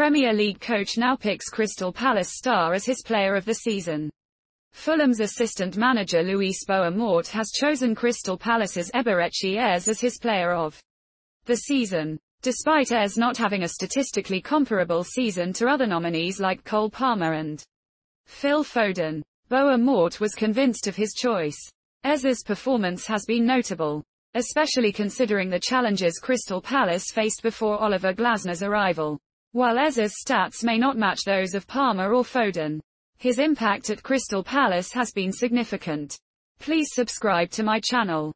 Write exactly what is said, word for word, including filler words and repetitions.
Premier League coach now picks Crystal Palace star as his player of the season. Fulham's assistant manager Luís Boa Morte has chosen Crystal Palace's Eberechi Ayres as his player of the season. Despite Ayres not having a statistically comparable season to other nominees like Cole Palmer and Phil Foden, Boa Morte was convinced of his choice. Ayres's performance has been notable, especially considering the challenges Crystal Palace faced before Oliver Glasner's arrival. While Ayres's stats may not match those of Palmer or Foden, his impact at Crystal Palace has been significant. Please subscribe to my channel.